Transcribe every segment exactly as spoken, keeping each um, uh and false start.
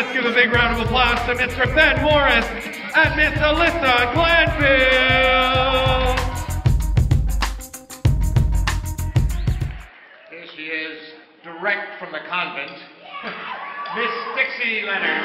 let's give a big round of applause to Mister Ben Morris and Miss Alyssa Glanville. Here she is, direct from the convent, Miss Dixie Leonard.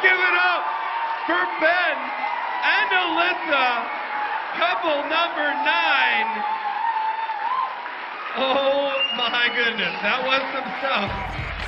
Give it up for Ben and Alyssa, couple number nine. Oh my goodness, that was some stuff.